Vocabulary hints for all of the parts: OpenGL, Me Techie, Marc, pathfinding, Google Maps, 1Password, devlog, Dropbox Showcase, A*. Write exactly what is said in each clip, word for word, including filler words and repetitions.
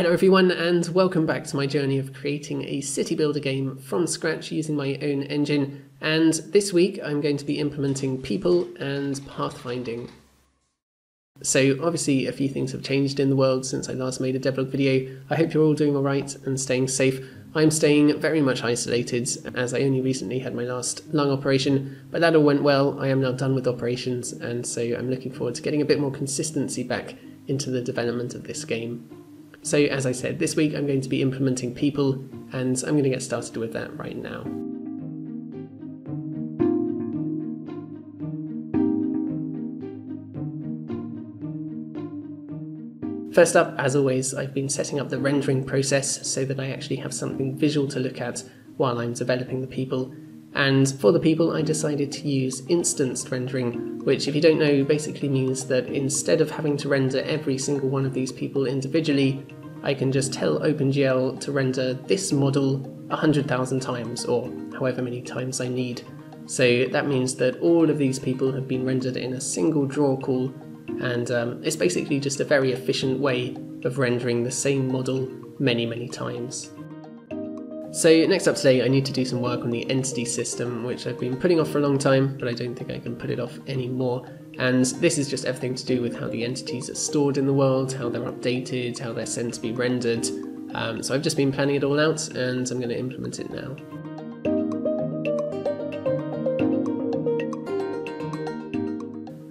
Hello everyone, and welcome back to my journey of creating a city builder game from scratch using my own engine. And this week I'm going to be implementing people and pathfinding. So obviously a few things have changed in the world since I last made a devlog video. I hope you're all doing alright and staying safe. I'm staying very much isolated as I only recently had my last lung operation, but that all went well. I am now done with operations, and so I'm looking forward to getting a bit more consistency back into the development of this game. So as I said, this week I'm going to be implementing people, and I'm going to get started with that right now. First up, as always, I've been setting up the rendering process so that I actually have something visual to look at while I'm developing the people. And for the people, I decided to use instanced rendering, which, if you don't know, basically means that instead of having to render every single one of these people individually, I can just tell OpenGL to render this model one hundred thousand times, or however many times I need. So that means that all of these people have been rendered in a single draw call, and um, it's basically just a very efficient way of rendering the same model many, many times. So next up today, I need to do some work on the entity system, which I've been putting off for a long time, but I don't think I can put it off anymore. And this is just everything to do with how the entities are stored in the world, how they're updated, how they're sent to be rendered. Um, so I've just been planning it all out, and I'm going to implement it now.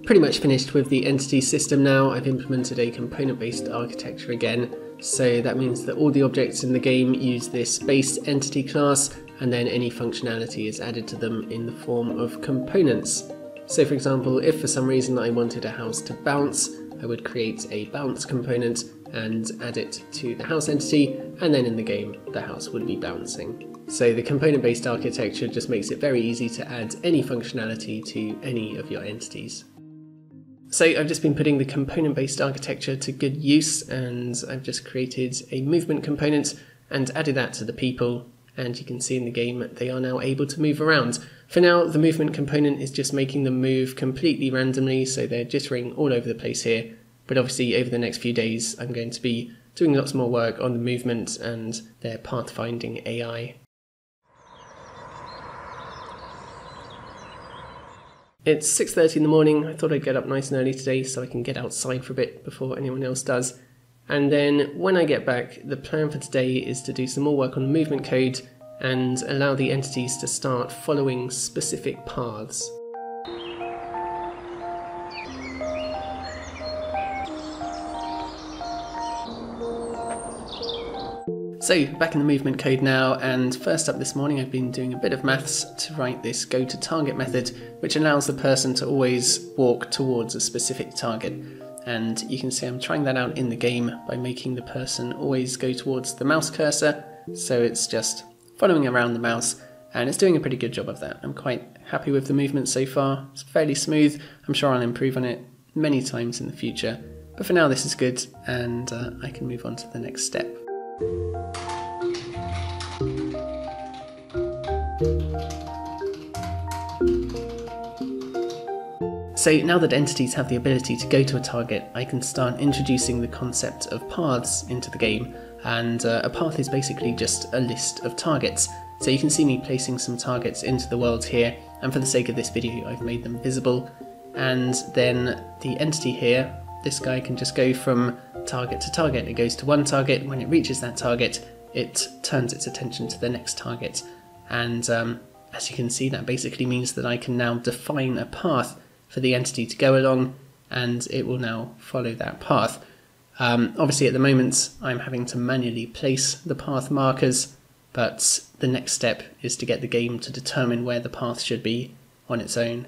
Pretty much finished with the entity system now. I've implemented a component-based architecture again. So that means that all the objects in the game use this base entity class, and then any functionality is added to them in the form of components. So for example, if for some reason I wanted a house to bounce, I would create a bounce component and add it to the house entity, and then in the game the house would be bouncing. So the component-based architecture just makes it very easy to add any functionality to any of your entities. So I've just been putting the component-based architecture to good use, and I've just created a movement component and added that to the people, and you can see in the game they are now able to move around. For now, the movement component is just making them move completely randomly, so they're jittering all over the place here, but obviously over the next few days I'm going to be doing lots more work on the movement and their pathfinding A I. It's six thirty in the morning. I thought I'd get up nice and early today so I can get outside for a bit before anyone else does. And then when I get back, the plan for today is to do some more work on the movement code and allow the entities to start following specific paths. So back in the movement code now, and first up this morning I've been doing a bit of maths to write this go to target method, which allows the person to always walk towards a specific target. And you can see I'm trying that out in the game by making the person always go towards the mouse cursor, so it's just following around the mouse, and it's doing a pretty good job of that. I'm quite happy with the movement so far. It's fairly smooth. I'm sure I'll improve on it many times in the future, but for now this is good, and uh, I can move on to the next step. So now that entities have the ability to go to a target, I can start introducing the concept of paths into the game, and uh, a path is basically just a list of targets. So you can see me placing some targets into the world here, and for the sake of this video I've made them visible, and then the entity here, this guy, can just go from target to target. It goes to one target, when it reaches that target it turns its attention to the next target, and um, as you can see that basically means that I can now define a path for the entity to go along, and it will now follow that path. Um, obviously at the moment I'm having to manually place the path markers, but the next step is to get the game to determine where the path should be on its own.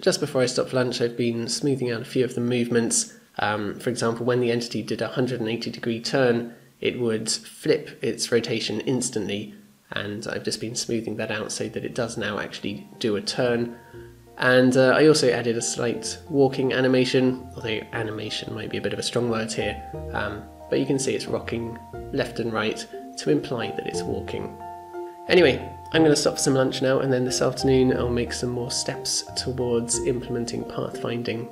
Just before I stopped lunch I've been smoothing out a few of the movements. Um, for example, when the entity did a one hundred eighty degree turn it would flip its rotation instantly, and I've just been smoothing that out so that it does now actually do a turn. And uh, I also added a slight walking animation, although animation might be a bit of a strong word here, um, but you can see it's rocking left and right to imply that it's walking. Anyway, I'm going to stop for some lunch now, and then this afternoon I'll make some more steps towards implementing pathfinding.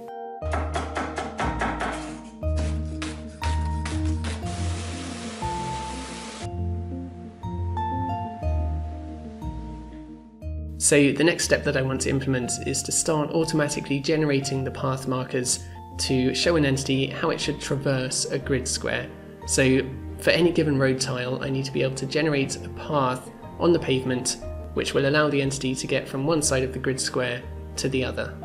So the next step that I want to implement is to start automatically generating the path markers to show an entity how it should traverse a grid square. So for any given road tile, I need to be able to generate a path on the pavement which will allow the entity to get from one side of the grid square to the other.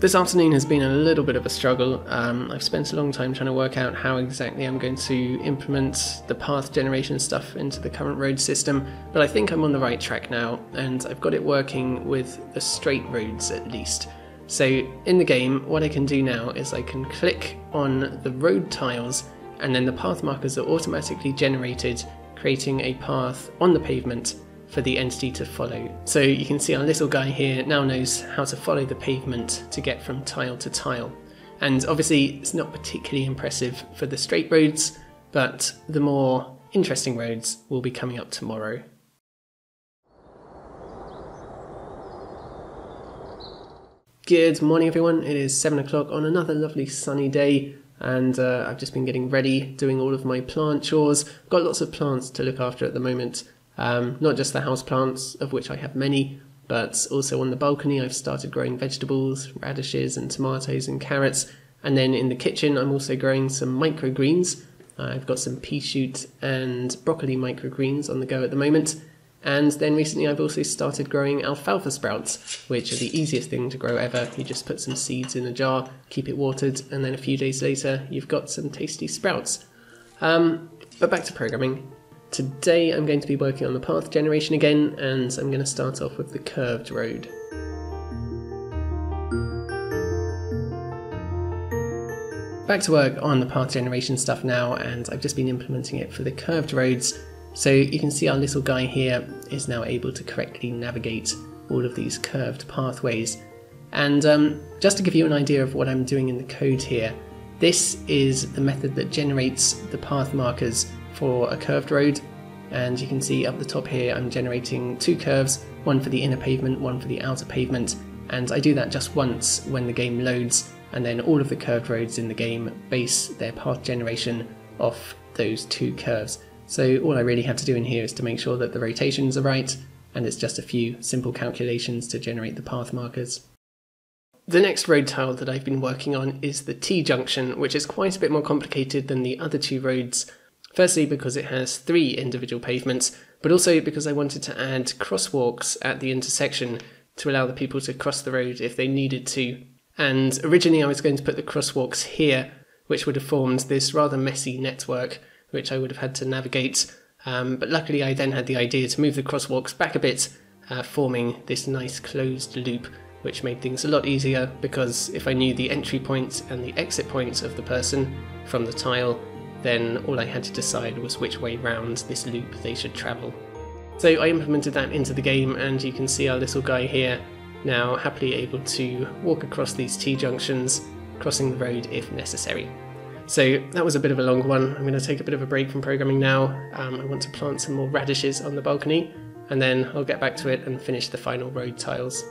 This afternoon has been a little bit of a struggle. Um, I've spent a long time trying to work out how exactly I'm going to implement the path generation stuff into the current road system, but I think I'm on the right track now, and I've got it working with the straight roads at least. So in the game, what I can do now is I can click on the road tiles, and then the path markers are automatically generated, creating a path on the pavement for the entity to follow. So you can see our little guy here now knows how to follow the pavement to get from tile to tile. And obviously it's not particularly impressive for the straight roads, but the more interesting roads will be coming up tomorrow. Good morning everyone, it is seven o'clock on another lovely sunny day, and uh, I've just been getting ready, doing all of my plant chores. I've got lots of plants to look after at the moment. Um, not just the house plants, of which I have many, but also on the balcony I've started growing vegetables, radishes and tomatoes and carrots, and then in the kitchen I'm also growing some microgreens. Uh, I've got some pea shoot and broccoli microgreens on the go at the moment, and then recently I've also started growing alfalfa sprouts, which are the easiest thing to grow ever. You just put some seeds in a jar, keep it watered, and then a few days later you've got some tasty sprouts. Um, but back to programming. Today I'm going to be working on the path generation again, and I'm going to start off with the curved road. Back to work on the path generation stuff now, and I've just been implementing it for the curved roads. So you can see our little guy here is now able to correctly navigate all of these curved pathways. And um, just to give you an idea of what I'm doing in the code here, this is the method that generates the path markers for a curved road, and you can see up the top here I'm generating two curves, one for the inner pavement, one for the outer pavement, and I do that just once when the game loads, and then all of the curved roads in the game base their path generation off those two curves. So all I really have to do in here is to make sure that the rotations are right, and it's just a few simple calculations to generate the path markers. The next road tile that I've been working on is the T-junction, which is quite a bit more complicated than the other two roads. Firstly, because it has three individual pavements, but also because I wanted to add crosswalks at the intersection to allow the people to cross the road if they needed to. And originally I was going to put the crosswalks here, which would have formed this rather messy network, which I would have had to navigate. Um, but luckily I then had the idea to move the crosswalks back a bit, uh, forming this nice closed loop, which made things a lot easier, because if I knew the entry points and the exit points of the person from the tile, then all I had to decide was which way round this loop they should travel. So I implemented that into the game, and you can see our little guy here now happily able to walk across these T-junctions, crossing the road if necessary. So that was a bit of a long one. I'm going to take a bit of a break from programming now. Um, I want to plant some more radishes on the balcony, and then I'll get back to it and finish the final road tiles.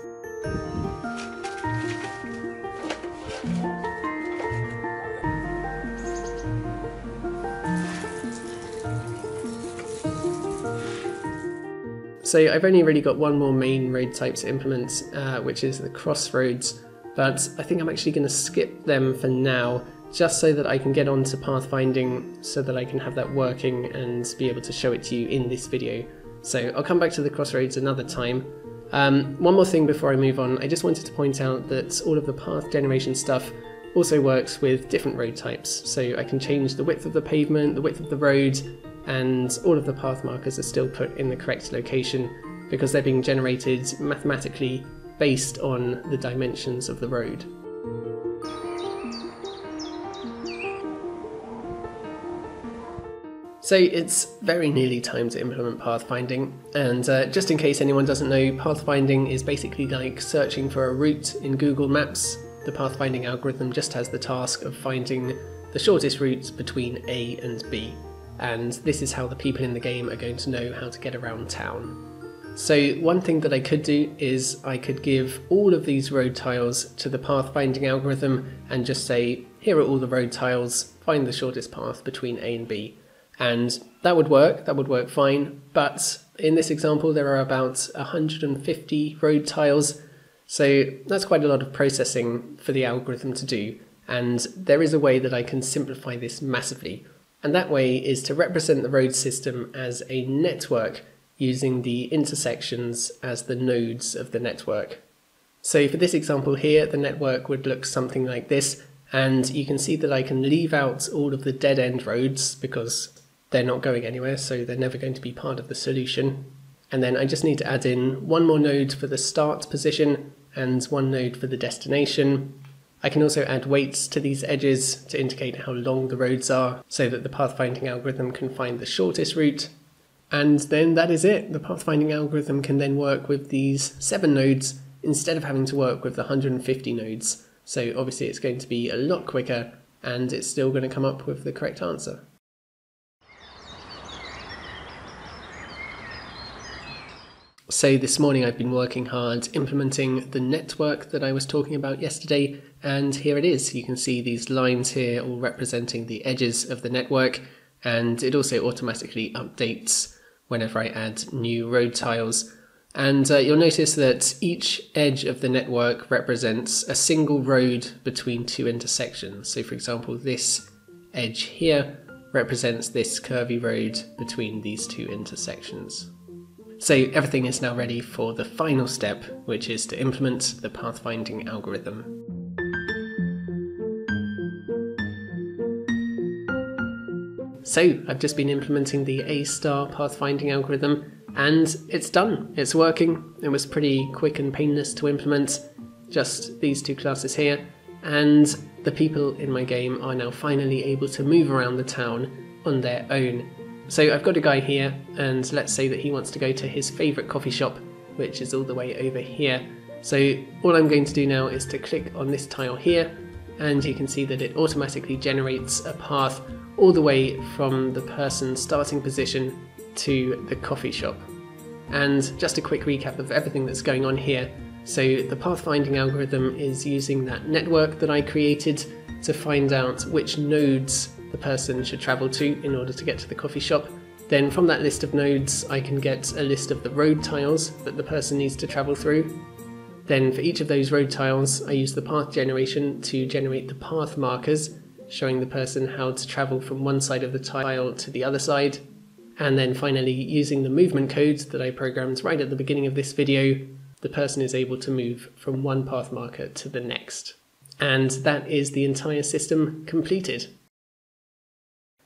So I've only really got one more main road type to implement, uh, which is the crossroads, but I think I'm actually going to skip them for now, just so that I can get on to pathfinding, so that I can have that working and be able to show it to you in this video. So I'll come back to the crossroads another time. Um, one more thing before I move on, I just wanted to point out that all of the path generation stuff also works with different road types, so I can change the width of the pavement, the width of the road, and all of the path markers are still put in the correct location because they're being generated mathematically based on the dimensions of the road. So it's very nearly time to implement pathfinding, and uh, just in case anyone doesn't know, pathfinding is basically like searching for a route in Google Maps. The pathfinding algorithm just has the task of finding the shortest routes between A and B. And this is how the people in the game are going to know how to get around town. So one thing that I could do is I could give all of these road tiles to the pathfinding algorithm and just say, here are all the road tiles, find the shortest path between A and B. And that would work, that would work fine. But in this example, there are about one hundred fifty road tiles. So that's quite a lot of processing for the algorithm to do. And there is a way that I can simplify this massively. And that way is to represent the road system as a network using the intersections as the nodes of the network. So for this example here, the network would look something like this. And you can see that I can leave out all of the dead-end roads because they're not going anywhere, so they're never going to be part of the solution. And then I just need to add in one more node for the start position and one node for the destination. I can also add weights to these edges to indicate how long the roads are so that the pathfinding algorithm can find the shortest route. And then that is it. The pathfinding algorithm can then work with these seven nodes instead of having to work with the one hundred fifty nodes. So obviously it's going to be a lot quicker and it's still going to come up with the correct answer. So this morning I've been working hard implementing the network that I was talking about yesterday, and here it is. You can see these lines here all representing the edges of the network, and it also automatically updates whenever I add new road tiles. And uh, you'll notice that each edge of the network represents a single road between two intersections. So for example, this edge here represents this curvy road between these two intersections. So everything is now ready for the final step, which is to implement the pathfinding algorithm. So I've just been implementing the A star pathfinding algorithm, and it's done, it's working. It was pretty quick and painless to implement, just these two classes here, and the people in my game are now finally able to move around the town on their own. So I've got a guy here, and let's say that he wants to go to his favourite coffee shop, which is all the way over here. So all I'm going to do now is to click on this tile here, and you can see that it automatically generates a path all the way from the person's starting position to the coffee shop. And just a quick recap of everything that's going on here. So the pathfinding algorithm is using that network that I created to find out which nodes the person should travel to in order to get to the coffee shop. Then from that list of nodes I can get a list of the road tiles that the person needs to travel through. Then for each of those road tiles I use the path generation to generate the path markers, showing the person how to travel from one side of the tile to the other side. And then finally, using the movement code that I programmed right at the beginning of this video, the person is able to move from one path marker to the next. And that is the entire system completed.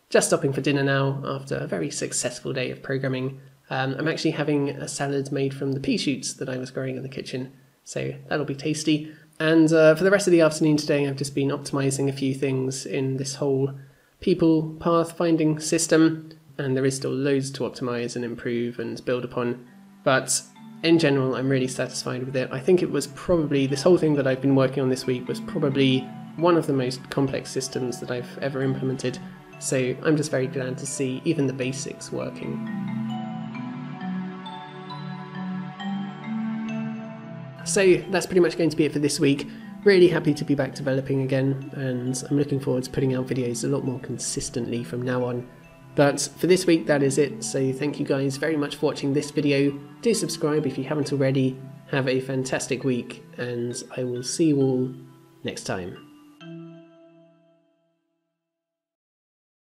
Just stopping for dinner now after a very successful day of programming. Um, I'm actually having a salad made from the pea shoots that I was growing in the kitchen, so that'll be tasty. And uh, for the rest of the afternoon today, I've just been optimizing a few things in this whole people pathfinding system. And there is still loads to optimize and improve and build upon, but in general I'm really satisfied with it. I think it was probably, this whole thing that I've been working on this week was probably one of the most complex systems that I've ever implemented, so I'm just very glad to see even the basics working. So that's pretty much going to be it for this week. Really happy to be back developing again, and I'm looking forward to putting out videos a lot more consistently from now on. But for this week that is it, so thank you guys very much for watching this video. Do subscribe if you haven't already, have a fantastic week, and I will see you all next time.